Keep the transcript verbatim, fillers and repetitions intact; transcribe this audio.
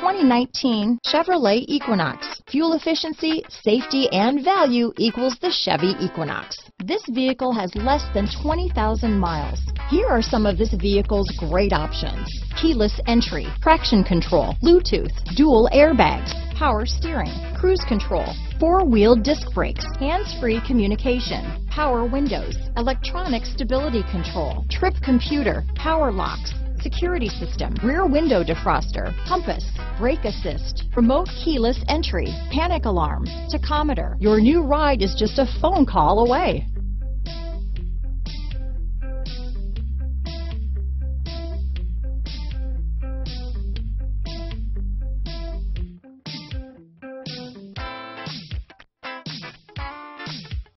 twenty nineteen Chevrolet Equinox. Fuel efficiency, safety, and value equals the Chevy Equinox. This vehicle has less than twenty thousand miles. Here are some of this vehicle's great options: keyless entry, traction control, Bluetooth, dual airbags, power steering, cruise control, four-wheel disc brakes, hands-free communication, power windows, electronic stability control, trip computer, power locks, security system, rear window defroster, compass, brake assist, remote keyless entry, panic alarm, tachometer. Your new ride is just a phone call away.